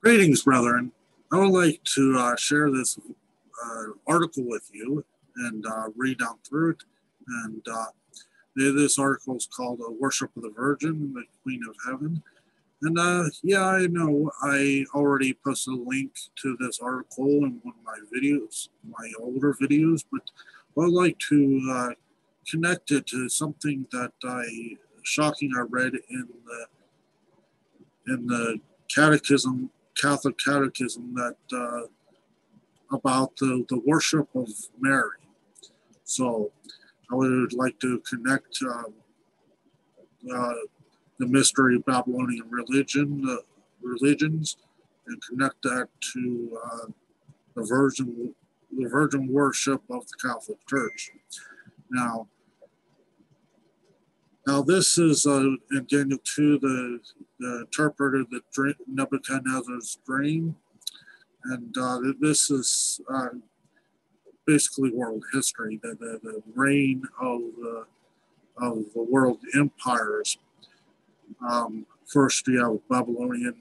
Greetings, brethren. I would like to share this article with you and read down through it. And this article is called Worship of the Virgin, the Queen of Heaven. And yeah, I know I already posted a link to this article in one of my videos, my older videos, but I would like to connect it to something that I read in the Catechism, Catholic Catechism, that about the worship of Mary. So I would like to connect the mystery of Babylonian religion, religions, and connect that to the virgin worship of the Catholic Church. Now this is in Daniel 2, the interpreter of the dream, Nebuchadnezzar's dream, and this is basically world history, the reign of the world empires. First, you have Babylonian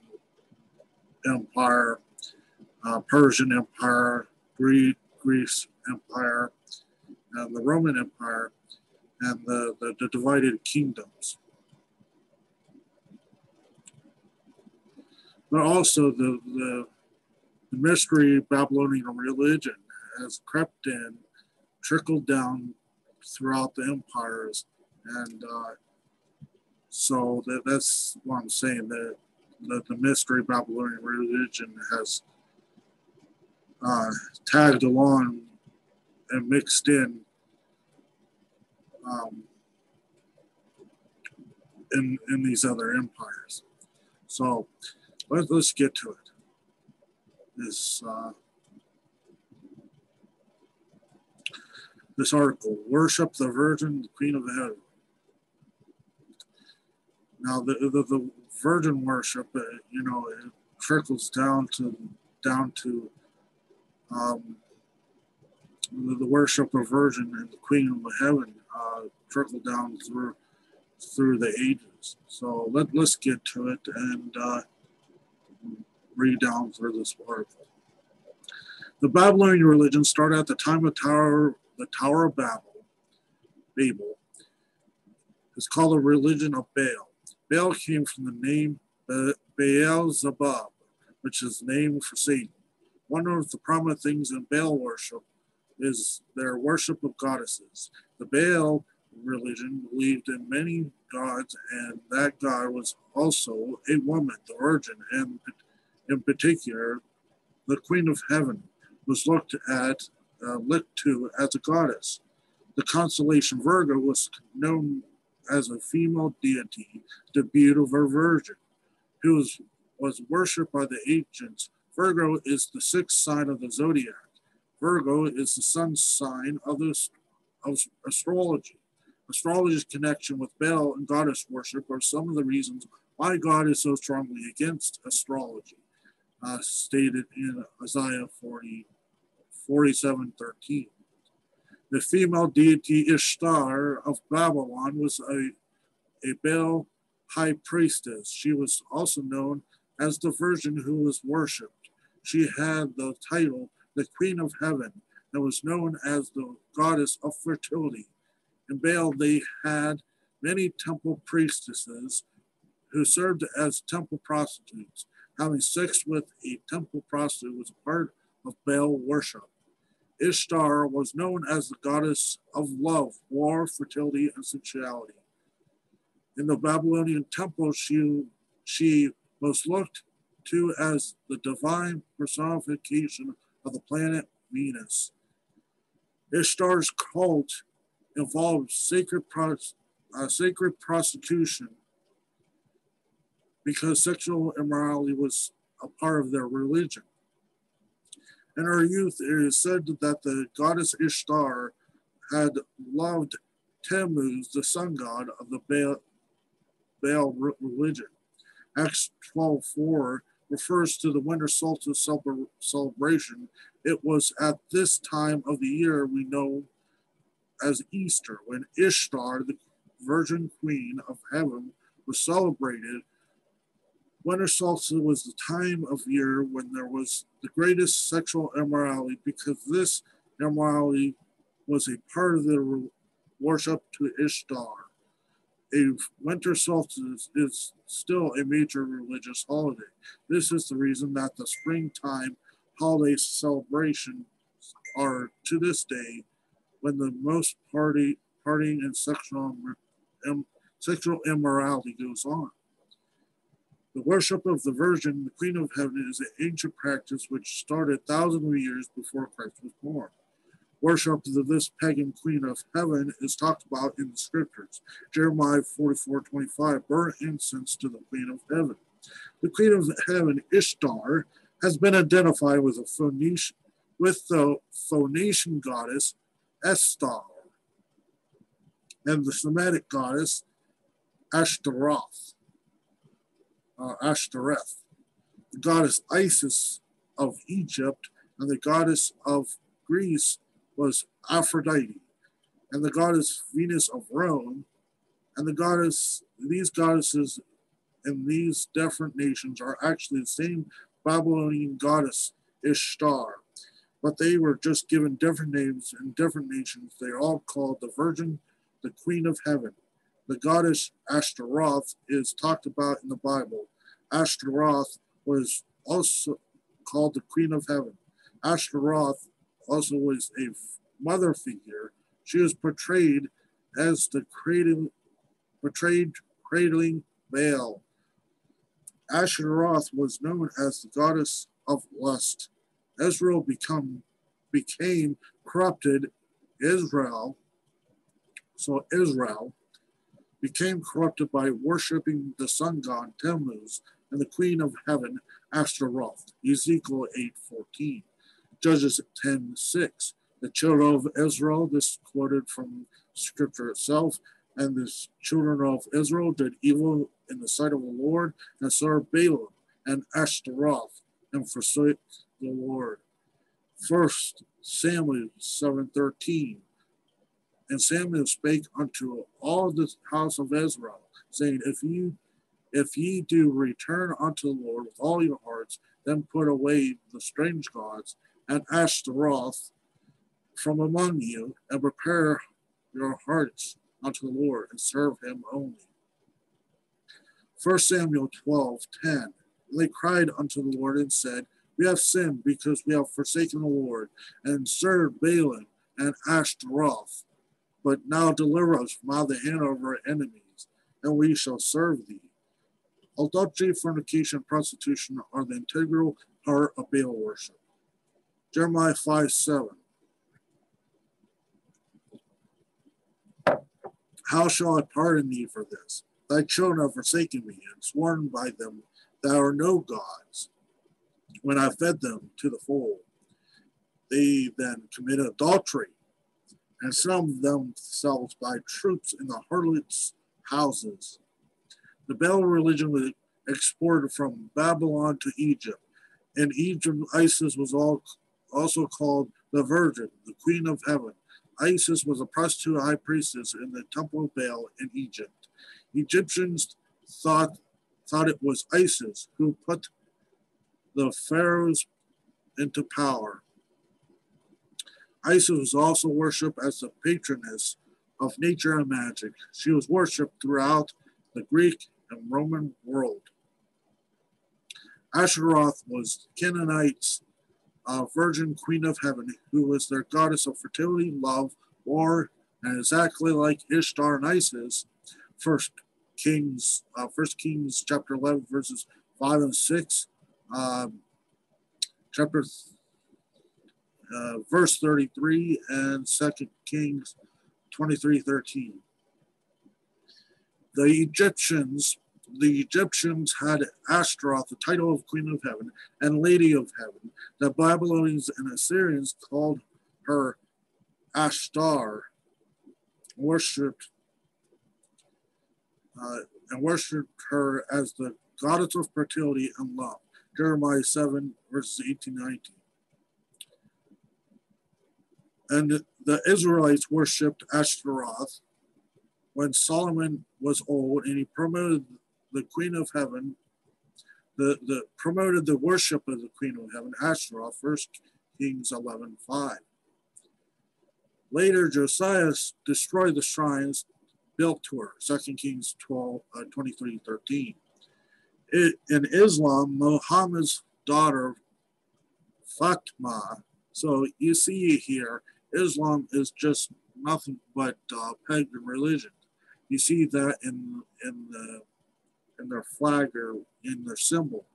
Empire, Persian Empire, Greece Empire, and the Roman Empire, and the divided kingdoms. But also the mystery Babylonian religion has crept in, trickled down throughout the empires, and so that's what I'm saying, that the mystery Babylonian religion has tagged along and mixed in in these other empires. So let's get to it. This article, Worship the Virgin, the Queen of the Heaven. Now the virgin worship, you know, it trickles down to the worship of Virgin and the Queen of Heaven trickle down through the ages. So let's get to it and read down through this article. The Babylonian religion started at the time of the Tower of Babel. It's called the religion of Baal. Baal came from the name Baal-zebub, which is named for Satan. One of the prominent things in Baal worship is their worship of goddesses. The Baal religion believed in many gods, and that god was also a woman, the Virgin, and in particular, the Queen of Heaven was looked to as a goddess. The constellation Virgo was known as a female deity, the beautiful Virgin, who was worshipped by the ancients. Virgo is the sixth sign of the zodiac. Virgo is the sun sign of astrology. Astrology's connection with Baal and goddess worship are some of the reasons why God is so strongly against astrology, stated in Isaiah 47:13. The female deity Ishtar of Babylon was a Baal high priestess. She was also known as the Virgin who was worshipped. She had the title the Queen of Heaven and was known as the goddess of fertility. In Baal, they had many temple priestesses who served as temple prostitutes. Having sex with a temple prostitute was part of Baal worship. Ishtar was known as the goddess of love, war, fertility, and sexuality. In the Babylonian temple, she was looked to as the divine personification of the planet Venus. Ishtar's cult involved sacred prostitution because sexual immorality was a part of their religion. In her youth, it is said that the goddess Ishtar had loved Tammuz, the sun god of the Baal religion. Acts 12:4 refers to the winter solstice celebration. It was at this time of the year we know as Easter, when Ishtar, the Virgin Queen of Heaven, was celebrated Winter solstice was the time of year when there was the greatest sexual immorality, because this immorality was a part of their worship to Ishtar. A winter solstice is still a major religious holiday. This is the reason that the springtime holiday celebrations are to this day, when the most partying and sexual immorality goes on. The worship of the Virgin, the Queen of Heaven, is an ancient practice which started thousands of years before Christ was born. Worship of this pagan Queen of Heaven is talked about in the scriptures. Jeremiah 44:25, burn incense to the Queen of Heaven. The Queen of Heaven, Ishtar, has been identified with the Phoenician goddess Ashtar and the Semitic goddess Ashtaroth. Ashtaroth, the goddess Isis of Egypt, and the goddess of Greece was Aphrodite, and the goddess Venus of Rome, and these goddesses in these different nations are actually the same Babylonian goddess Ishtar, but they were just given different names in different nations. They're all called the Virgin, the Queen of Heaven. The goddess Ashtaroth is talked about in the Bible. Ashtaroth was also called the Queen of Heaven. Ashtaroth also was a mother figure. She was portrayed as the cradling Baal. Ashtaroth was known as the goddess of lust. Israel became corrupted. Israel became corrupted by worshiping the sun god Tammuz and the Queen of Heaven, Ashtaroth, Ezekiel 8:14, Judges 10:6. The children of Israel, this quoted from scripture itself, and the children of Israel did evil in the sight of the Lord, and served Balaam and Ashtaroth, and forsook the Lord. 1 Samuel 7:13. And Samuel spake unto all the house of Israel, saying, If ye do return unto the Lord with all your hearts, then put away the strange gods and Ashtaroth from among you, and prepare your hearts unto the Lord, and serve him only. 1 Samuel 12:10. And they cried unto the Lord and said, We have sinned, because we have forsaken the Lord, and served Balaam and Ashtaroth. But now deliver us from out of the hand of our enemies, and we shall serve thee. Adultery, fornication, and prostitution are the integral part of Baal worship. Jeremiah 5:7. How shall I pardon thee for this? Thy children have forsaken me, and sworn by them, thou art no gods, when I fed them to the fold. They then committed adultery, and some themselves by troops in the harlots' houses. The Baal religion was exported from Babylon to Egypt. In Egypt, Isis was also called the Virgin, the Queen of Heaven. Isis was a prostitute high priestess in the Temple of Baal in Egypt. Egyptians thought it was Isis who put the pharaohs into power. Isis was also worshipped as the patroness of nature and magic. She was worshipped throughout the Greek and Roman world. Ashtaroth was Canaanites' Virgin Queen of Heaven, who was their goddess of fertility, love, war, and exactly like Ishtar and Isis. 1 Kings chapter 11 verses 5 and 6, verse 33, and 2 Kings 23:13. The Egyptians had Ashtaroth, the title of Queen of Heaven and Lady of Heaven. The Babylonians and Assyrians called her Ashtar, worshipped her as the goddess of fertility and love. Jeremiah 7 verses 18-19. And the Israelites worshipped Ashtaroth when Solomon was old, and he promoted the Queen of Heaven promoted the worship of the Queen of Heaven, Ashtaroth, 1 Kings 11:5. Later, Josiah destroyed the shrines built to her, 2 Kings 23:13. In Islam, Muhammad's daughter, Fatima. So you see here, Islam is just nothing but pagan religion. You see that in their flag or in their symbol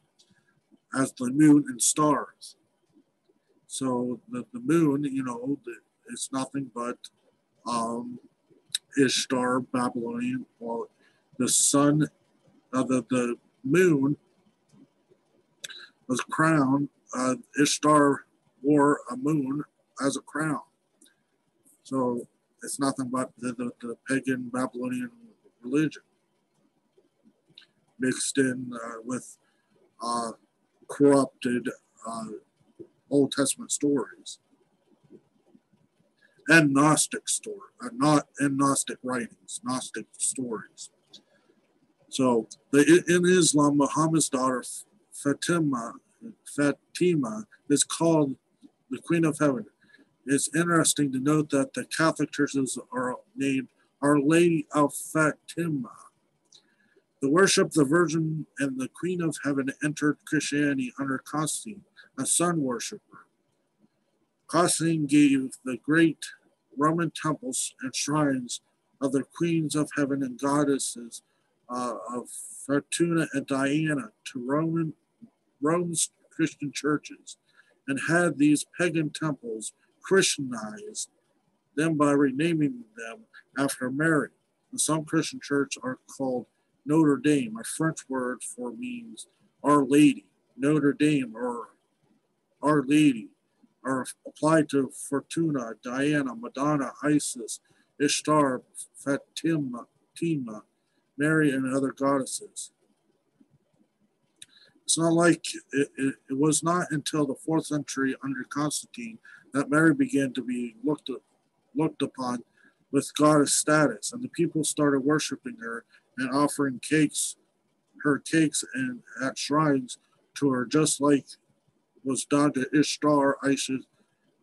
as the moon and stars. So the moon, you know, it's nothing but Ishtar, Babylonian, or the sun, the moon was crowned. Ishtar wore a moon as a crown. So it's nothing but the pagan Babylonian religion mixed in with corrupted Old Testament stories and Gnostic stories, Gnostic writings, Gnostic stories. So in Islam, Muhammad's daughter Fatima is called the Queen of Heaven. It's interesting to note that the Catholic churches are named Our Lady of Fatima. The worship of the Virgin and the Queen of Heaven entered Christianity under Constantine, a sun worshiper. Constantine gave the great Roman temples and shrines of the Queens of Heaven and goddesses of Fortuna and Diana to Rome's Christian churches, and had these pagan temples Christianized them by renaming them after Mary. And some Christian churches are called Notre Dame, a French word for means Our Lady. Notre Dame or Our Lady are applied to Fortuna, Diana, Madonna, Isis, Ishtar, Fatima, Mary, and other goddesses. It's not like it was not until the 4th century under Constantine that Mary began to be looked upon with goddess status, and the people started worshiping her and offering her cakes and at shrines to her, just like was done to Ishtar,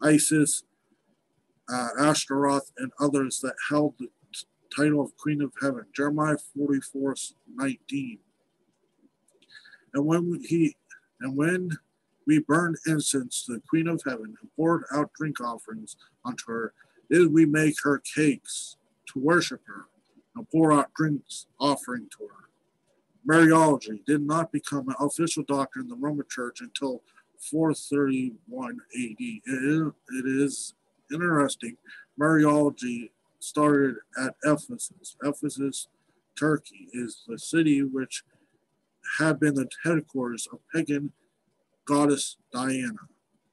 Isis, Ashtaroth, and others that held the title of Queen of Heaven. Jeremiah 44:19. And when we burned incense to the Queen of Heaven and poured out drink offerings unto her, did we make her cakes to worship her and pour out drinks offering to her. Mariology did not become an official doctrine in the Roman Church until 431 AD. It is interesting. Mariology started at Ephesus. Ephesus, Turkey, is the city which had been the headquarters of pagan goddess Diana,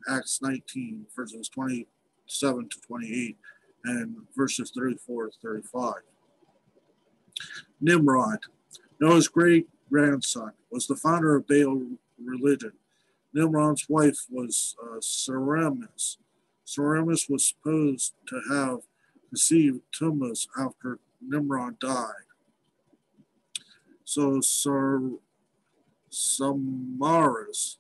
Acts 19:27-28 and verses 34-35. Nimrod, Noah's great-grandson, was the founder of Baal religion. Nimrod's wife was Semiramis. Semiramis was supposed to have conceived Tammuz after Nimrod died. So Semiramis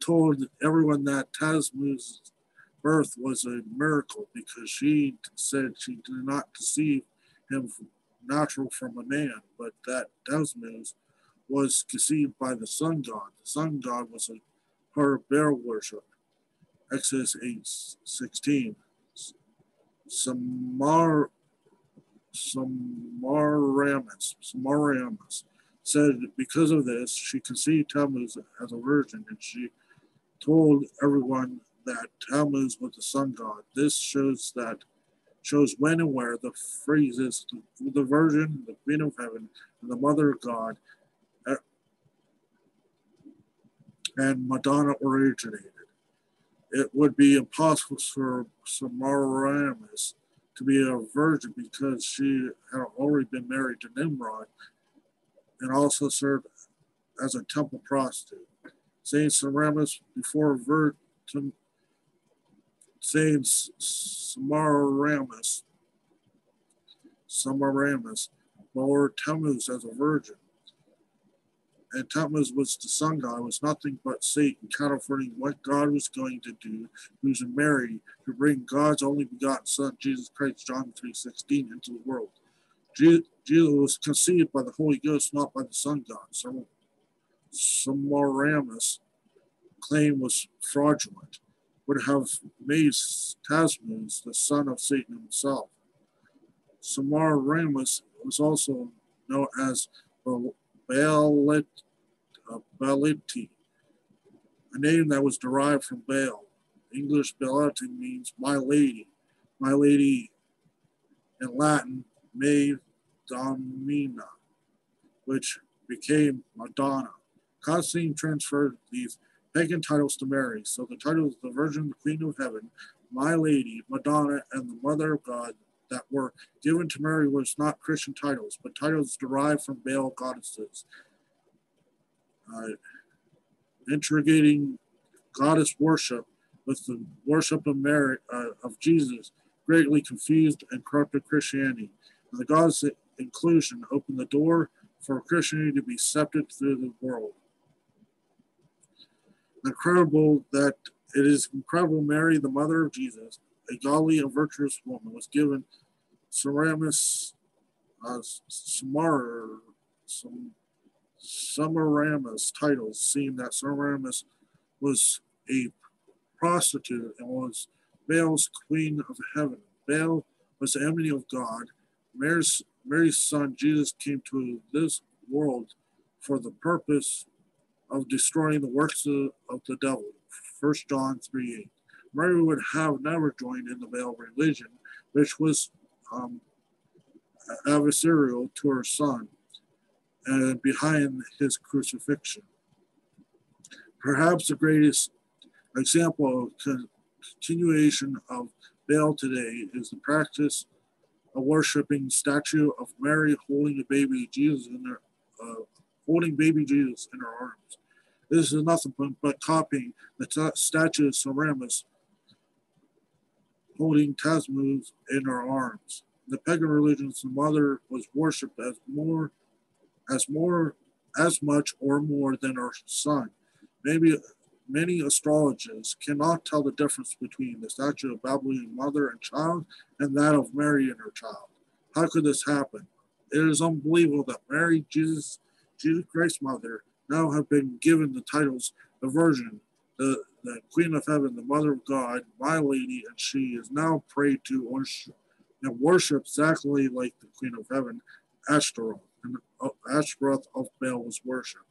told everyone that Tammuz's birth was a miracle because she said she did not conceive him natural from a man, but that Tammuz was conceived by the sun god. The sun god was a part of Baal worship. Exodus 8:16. Semiramis said because of this, she conceived Tammuz as a virgin, and she told everyone that Tammuz was the sun god. This shows when and where the phrases the Virgin, the Queen of Heaven, and the Mother of God and Madonna originated. It would be impossible for Semiramis to be a virgin because she had already been married to Nimrod and also served as a temple prostitute. Semiramis bore Tammuz as a virgin. and Tammuz was the sun god, was nothing but Satan counterfeiting what God was going to do, using Mary to bring God's only begotten Son, Jesus Christ, John 3:16, into the world. Jesus was conceived by the Holy Ghost, not by the sun god. Semiramis' claim was fraudulent, would have made Tammuz the son of Satan himself. Semiramis was also known as Baal-zebub, a name that was derived from Baal. English Baal-zebub means my lady. My lady in Latin, May Domina, which became Madonna. Constantine transferred these pagan titles to Mary, so the titles of the Virgin, the Queen of Heaven, My Lady, Madonna, and the Mother of God that were given to Mary was not Christian titles, but titles derived from Baal goddesses. Integrating goddess worship with the worship of Mary, of Jesus, greatly confused and corrupted Christianity. And the goddess inclusion opened the door for Christianity to be accepted through the world. It is incredible Mary, the mother of Jesus, a godly and virtuous woman, was given Semiramis titles, seeing that Semiramis was a prostitute and was Baal's queen of heaven. Baal was the enemy of God. Mary's son, Jesus, came to this world for the purpose of destroying the works of the devil, 1 John 3:8. Mary would have never joined in the Baal religion, which was adversarial to her son and behind his crucifixion. Perhaps the greatest example of continuation of Baal today is the practice of worshiping statue of Mary holding the baby Jesus in her arms. This is nothing but copying the statue of Semiramis holding Tammuz in her arms. In the pagan religions, the mother was worshipped as much or more than her son. Many astrologers cannot tell the difference between the statue of Babylonian mother and child and that of Mary and her child. How could this happen? It is unbelievable that Mary, Jesus Christ's mother, now have been given the titles the Virgin, the Queen of Heaven, the Mother of God, My Lady, and she is now prayed to and worshipped exactly like the Queen of Heaven, Ashtaroth, and Ashtaroth of Baal was worshipped.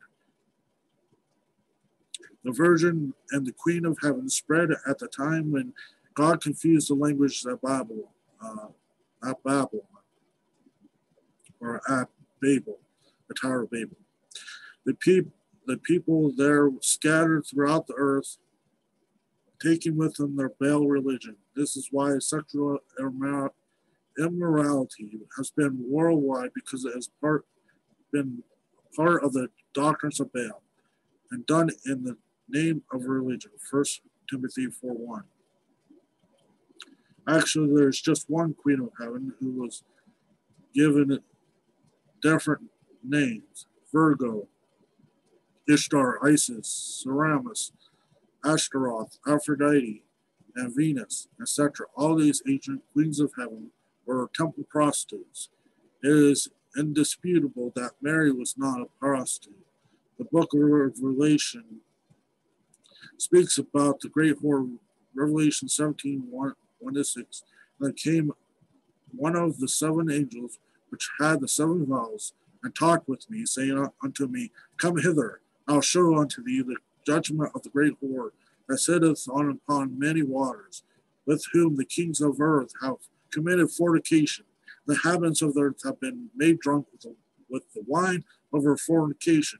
The Virgin and the Queen of Heaven spread at the time when God confused the languages at Babel, the Tower of Babel. The people there scattered throughout the earth, taking with them their Baal religion. This is why sexual immorality has been worldwide, because it has been part of the doctrines of Baal and done in the name of religion, 1 Timothy 4:1. Actually, there's just one Queen of Heaven who was given different names: Virgo, Ishtar, Isis, Semiramis, Ashtaroth, Aphrodite, and Venus, etc. All these ancient queens of heaven were temple prostitutes. It is indisputable that Mary was not a prostitute. The Book of Revelation speaks about the great whore, Revelation 17:1-6. There came one of the seven angels, which had the seven vials, and talked with me, saying unto me, Come hither, I'll show unto thee the judgment of the great whore that sitteth on upon many waters, with whom the kings of earth have committed fornication. The inhabitants of the earth have been made drunk with the wine of her fornication.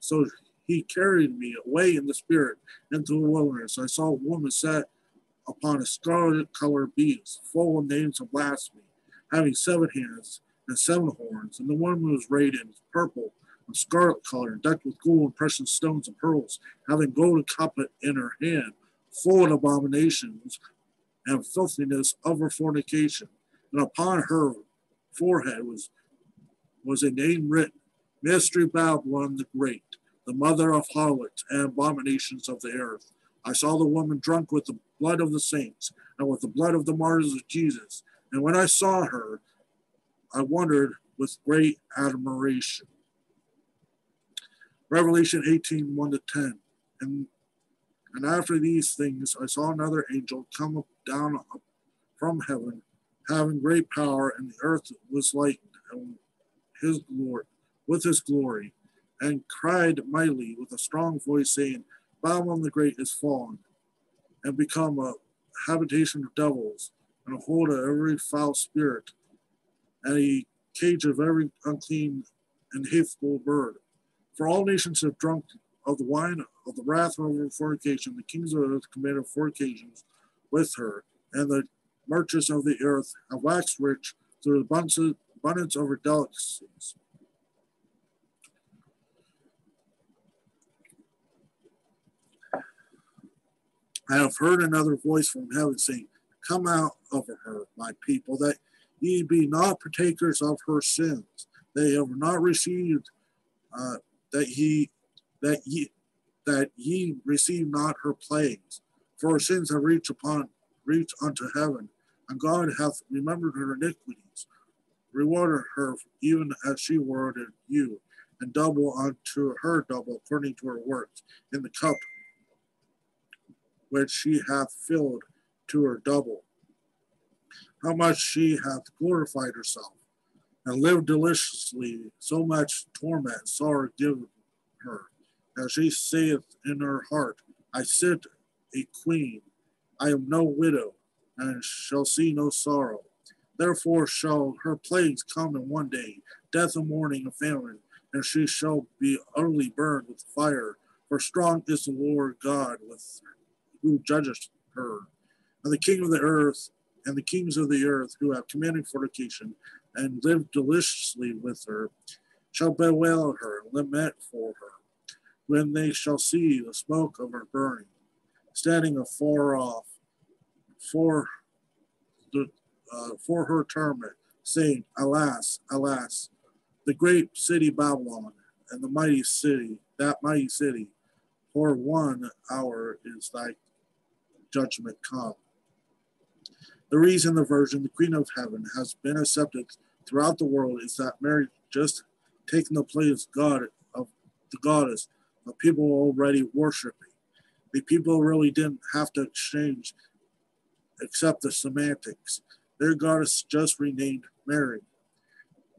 So he carried me away in the spirit into the wilderness. I saw a woman sat upon a scarlet-colored beast, full of names of blasphemy, having seven hands and seven horns, and the woman was arrayed in purple and scarlet color, and decked with gold and precious stones and pearls, having golden cuplet in her hand, full of abominations and filthiness of her fornication. And upon her forehead was a name written, Mystery Babylon the Great, the mother of harlots and abominations of the earth. I saw the woman drunk with the blood of the saints and with the blood of the martyrs of Jesus. And when I saw her, I wondered with great admiration. Revelation 18, 1 to 10. And after these things, I saw another angel come down from heaven, having great power, and the earth was lightened and with his glory, and cried mightily with a strong voice, saying, Babylon the Great is fallen, and become a habitation of devils, and a hold of every foul spirit, and a cage of every unclean and hateful bird. For all nations have drunk of the wine of the wrath of fornication. The kings of the earth committed fornications with her, and the merchants of the earth have waxed rich through the abundance of her delicacies. I have heard another voice from heaven saying, Come out of her, my people, that ye be not partakers of her sins. They have not received that ye receive not her plagues. For her sins have reached unto heaven, and God hath remembered her iniquities. Rewarded her even as she rewarded you, and double unto her double according to her works in the cup which she hath filled to her double. How much she hath glorified herself, and lived deliciously, so much torment, sorrow given her. As she saith in her heart, I sit a queen, I am no widow, and shall see no sorrow. Therefore shall her plagues come in one day, death and mourning and famine, and she shall be utterly burned with fire, for strong is the Lord God with her, who judges her, and the kings of the earth who have committed fornication and lived deliciously with her shall bewail her and lament for her, when they shall see the smoke of her burning, standing afar off for her torment, saying, Alas, alas, the great city Babylon, and the mighty city, that mighty city, for 1 hour is thy judgment come. The reason the Virgin, the Queen of Heaven, has been accepted throughout the world is that Mary just taken the place of the goddess of people already worshiping. The people really didn't have to exchange except the semantics. Their goddess just renamed Mary.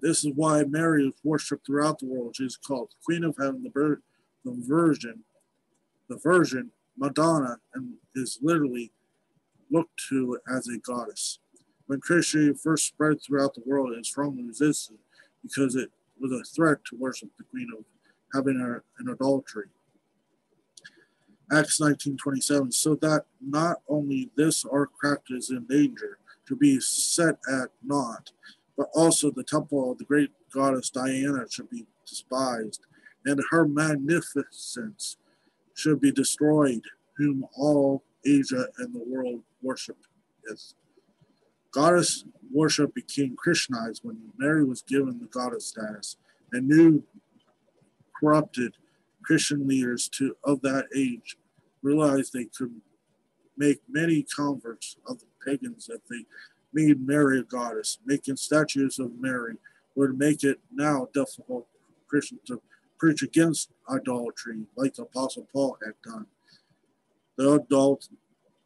This is why Mary is worshipped throughout the world. She is called the Queen of Heaven, the Virgin, Madonna, and is literally looked to as a goddess. When Christianity first spread throughout the world, it was strongly resisted because it was a threat to worship the Queen of Heaven in adultery. Acts 19:27. So that not only this our craft is in danger to be set at naught, but also the temple of the great goddess Diana should be despised, and her magnificence should be destroyed, whom all Asia and the world worship. Goddess worship became Christianized when Mary was given the goddess status, and new corrupted Christian leaders of that age realized they could make many converts of the pagans if they made Mary a goddess. Making statues of Mary would make it now difficult for Christians to preach against idolatry, like the Apostle Paul had done. The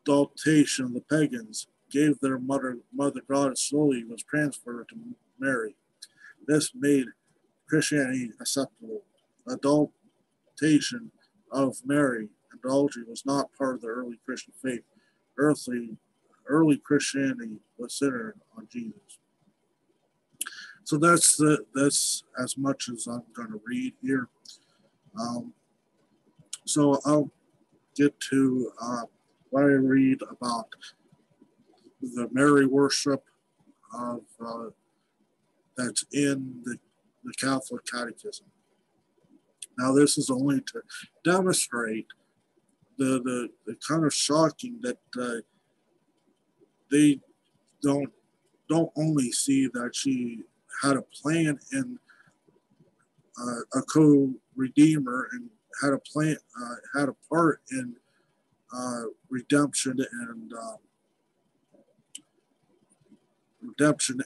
adultation of the pagans gave their mother goddess slowly was transferred to Mary. This made Christianity acceptable. Adultation of Mary, idolatry, was not part of the early Christian faith. Early Christianity was centered on Jesus. So that's as much as I'm going to read here. So I'll get to what I read about the Mary worship of that's in the Catholic Catechism. Now this is only to demonstrate the kind of shocking that they don't only see that she had a plan in a co-redeemer and had a plan, had a part in redemption and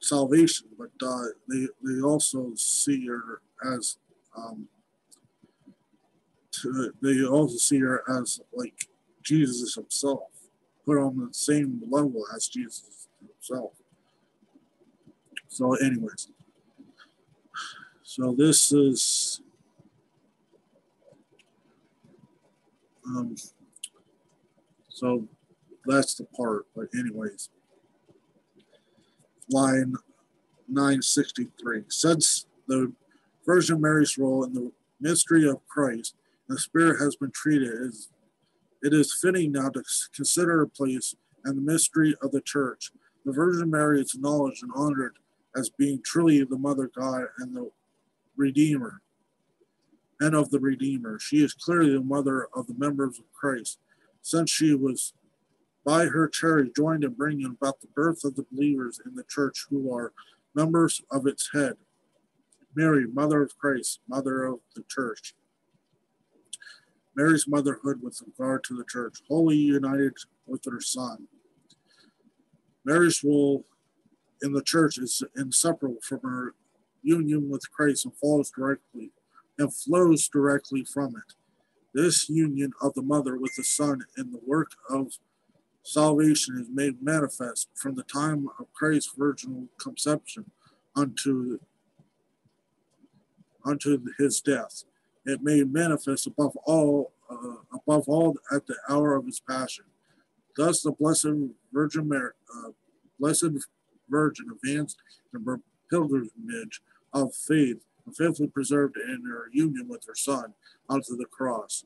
salvation, but they also see her as like Jesus himself, put on the same level as Jesus himself. So anyways, so this is so that's the part, but anyways, line 963. Since the Virgin Mary's role in the mystery of Christ, the Spirit has been treated as it is fitting now to consider her place and the mystery of the Church. The Virgin Mary is acknowledged and honored as being truly the Mother God and the Redeemer, and of the Redeemer. She is clearly the mother of the members of Christ, since she was by her charity joined in bringing about the birth of the believers in the Church who are members of its head. Mary, Mother of Christ, Mother of the Church. Mary's motherhood with regard to the Church, wholly united with her Son. Mary's role in the Church is inseparable from her union with Christ and flows directly from it. This union of the Mother with the Son in the work of salvation is made manifest from the time of Christ's virginal conception unto his death. It made manifest above all at the hour of his passion. Thus, the Blessed Virgin Mary, advanced in her pilgrimage of faith, and faithfully preserved in her union with her Son unto the cross.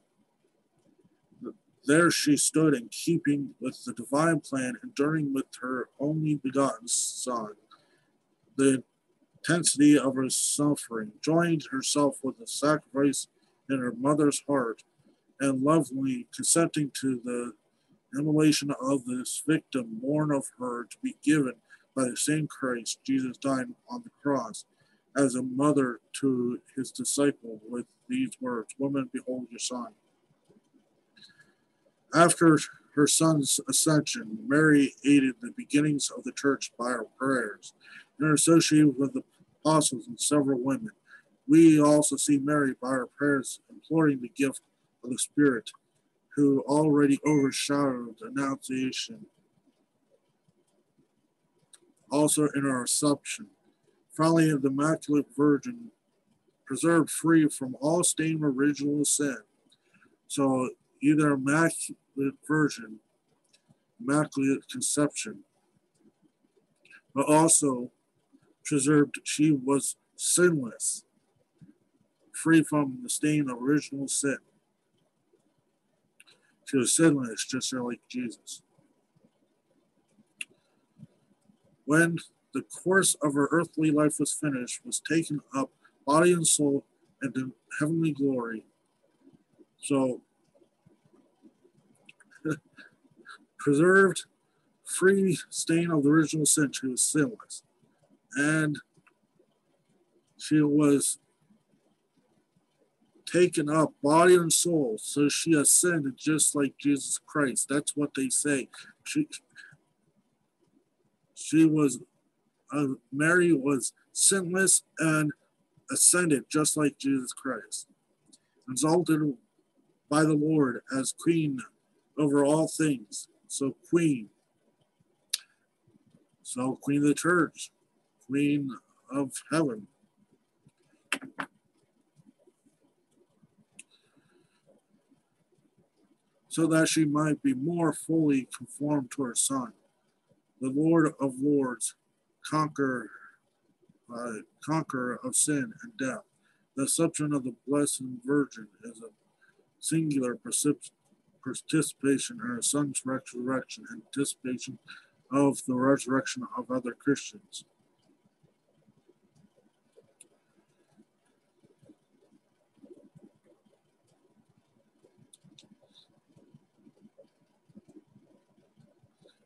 There she stood in keeping with the divine plan, enduring with her only begotten Son the intensity of her suffering, joined herself with the sacrifice in her mother's heart, and lovingly consenting to the immolation of this victim born of her to be given by the same Christ Jesus dying on the cross, as a mother to his disciple with these words, "Woman, behold your son." After her Son's ascension, Mary aided the beginnings of the Church by her prayers and her associated with the apostles and several women. We also see Mary by her prayers imploring the gift of the Spirit, who already overshadowed the Annunciation, also in her Assumption. Finally, the Immaculate Virgin, preserved free from all stain of original sin. So either Immaculate Virgin, Immaculate Conception, but also preserved, she was sinless, free from the stain of original sin. She was sinless, just like Jesus. When the course of her earthly life was finished, was taken up, body and soul, into heavenly glory. So, preserved, free stain of the original sin, she was sinless. And she was taken up, body and soul, so she ascended just like Jesus Christ. That's what they say. She was Mary was sinless and ascended just like Jesus Christ, exalted by the Lord as queen over all things. So queen. So queen of the Church, queen of heaven. So that she might be more fully conformed to her Son, the Lord of Lords, conqueror of sin and death. The Assumption of the Blessed Virgin is a singular participation in her Son's resurrection and anticipation of the resurrection of other Christians.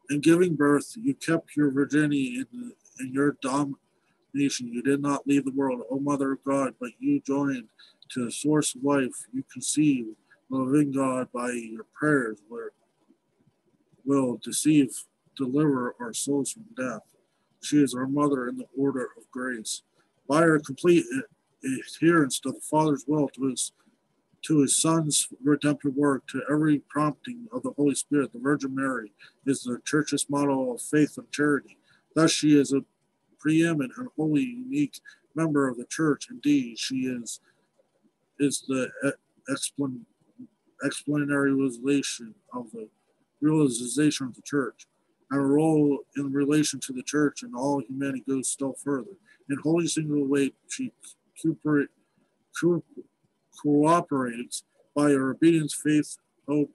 In giving birth, you kept your virginity in your nation. You did not leave the world, O Mother of God, but you joined to the source of life. You conceive the living God by your prayers, will deliver our souls from death. She is our mother in the order of grace. By her complete adherence to the Father's will, to his Son's redemptive work, to every prompting of the Holy Spirit, the Virgin Mary is the Church's model of faith and charity. Thus she is a preeminent and wholly unique member of the Church. Indeed, she is the explanatory realization of the Church, and her role in relation to the Church and all humanity goes still further. In wholly singular way, she cooperates by her obedience, faith, hope,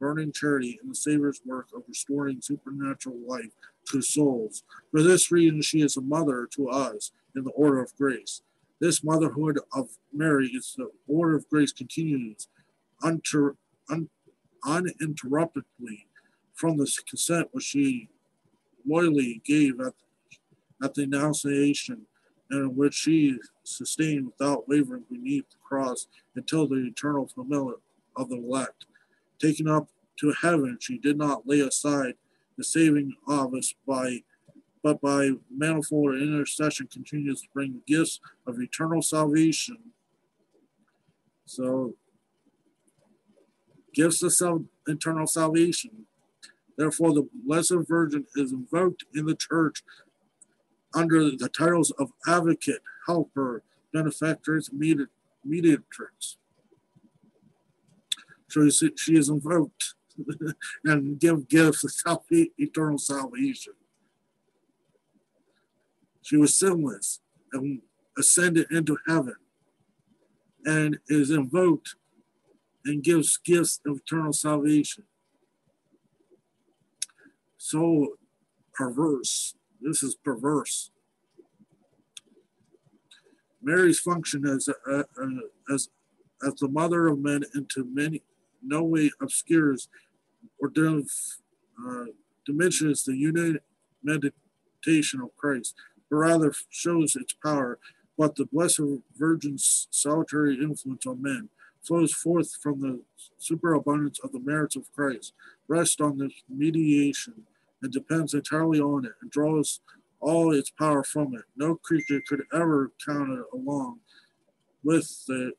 burning charity in the Savior's work of restoring supernatural life to souls. For this reason, she is a mother to us in the order of grace. This motherhood of Mary is the order of grace continues uninterruptedly from the consent which she loyally gave at the Annunciation, and which she sustained without wavering beneath the cross until the eternal fulfillment of the elect. Taken up to heaven, she did not lay aside the saving office, but by manifold intercession continues to bring gifts of eternal salvation. So, gifts of eternal salvation. Therefore, the Blessed Virgin is invoked in the Church under the titles of advocate, helper, benefactress, mediatrix. So she is invoked and give gifts of eternal salvation. She was sinless and ascended into heaven, and is invoked and gives gifts of eternal salvation. So perverse. This is perverse. Mary's function as the mother of men into many no way obscures or diminishes the united meditation of Christ, but rather shows its power. But the Blessed Virgin's solitary influence on men flows forth from the superabundance of the merits of Christ, rests on this mediation, and depends entirely on it, and draws all its power from it. No creature could ever be counted along with the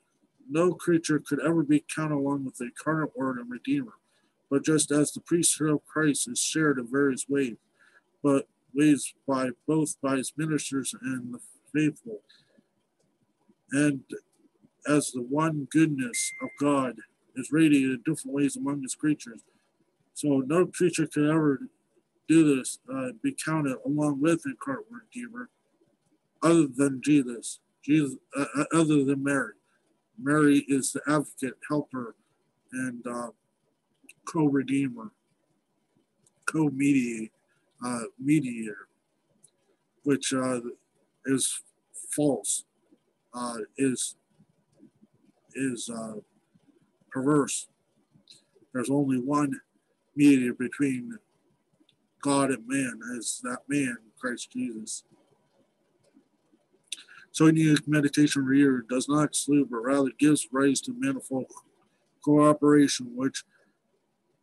incarnate Word and Redeemer. But just as the priesthood of Christ is shared in various ways, by both by his ministers and the faithful, and as the one goodness of God is radiated in different ways among his creatures, so no creature could ever do this, be counted along with the incarnate Redeemer, other than other than Mary. Mary is the advocate, helper, and co-redeemer, co-mediator, which is false, is perverse. There's only one mediator between God and man, is that man, Christ Jesus. So unique meditation reader does not exclude, but rather gives rise to manifold cooperation, which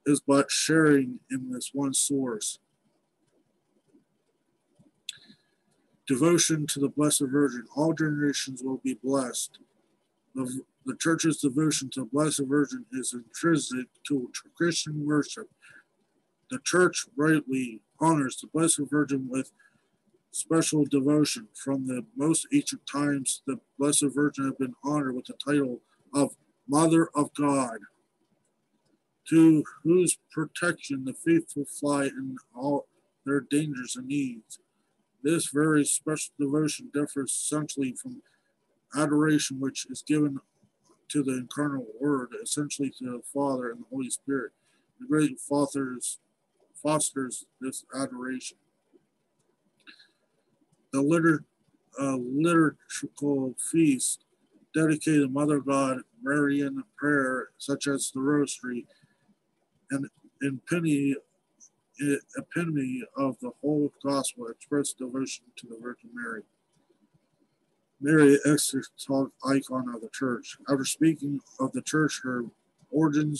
is but sharing in this one source. Devotion to the Blessed Virgin. All generations will be blessed. The Church's devotion to the Blessed Virgin is intrinsic to Christian worship. The Church rightly honors the Blessed Virgin with special devotion. From the most ancient times, the Blessed Virgin has been honored with the title of Mother of God, to whose protection the faithful fly in all their dangers and needs. This very special devotion differs essentially from adoration, which is given to the incarnate Word, essentially to the Father and the Holy Spirit. The great Father fosters this adoration. The liturgical feast dedicated to Mother God, Marian prayer, such as the Rosary, an epitome of the whole Gospel, express devotion to the Virgin Mary. Mary, exalted icon of the church. After speaking of the church, her origin,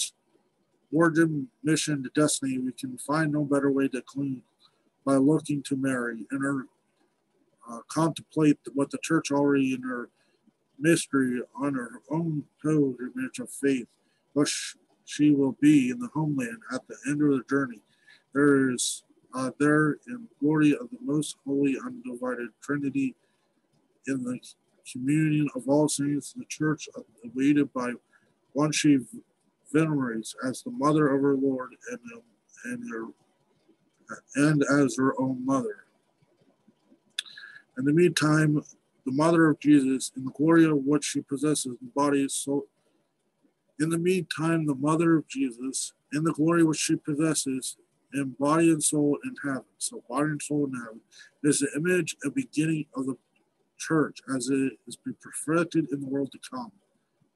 mission, to destiny, we can find no better way to conclude by looking to Mary and her contemplate what the church already in her mystery on her own pilgrimage of faith, what she will be in the homeland at the end of the journey. There is there in glory of the most holy undivided Trinity in the communion of all saints, the church awaited by one she venerates as the mother of her Lord and as her own mother. In the meantime, the mother of Jesus, in the glory of what she possesses in body and soul. In the meantime, the mother of Jesus, in the glory which she possesses in body and soul in heaven. So body and soul in heaven is the image and beginning of the church as it is perfected in the world to come.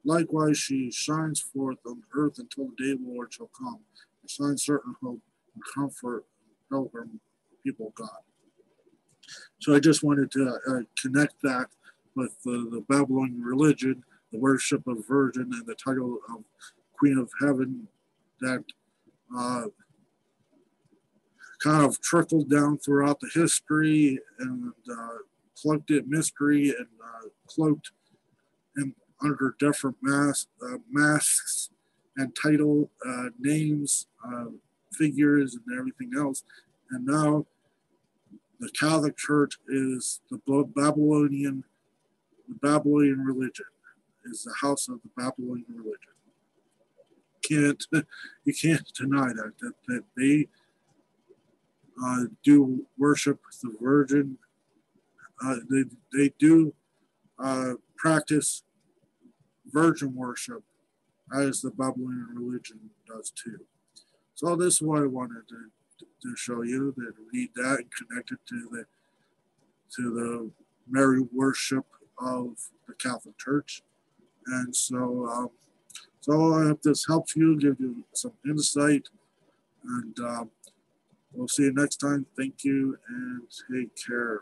Likewise, she shines forth on earth until the day of the Lord shall come, and shines certain hope and comfort and help her people of God. So I just wanted to connect that with the Babylonian religion, the worship of Virgin, and the title of Queen of Heaven that kind of trickled down throughout the history and cloaked in mystery and cloaked in under different masks and title, names, figures, and everything else. And now the Catholic Church is the Babylonian religion, is the house of the Babylonian religion. You can't deny that they do worship the Virgin. They do practice Virgin worship as the Babylonian religion does too. So this is what I wanted to show you, that read that and connect it to the Mary worship of the Catholic Church. And so, so I hope this helps you, give you some insight, and we'll see you next time. Thank you and take care.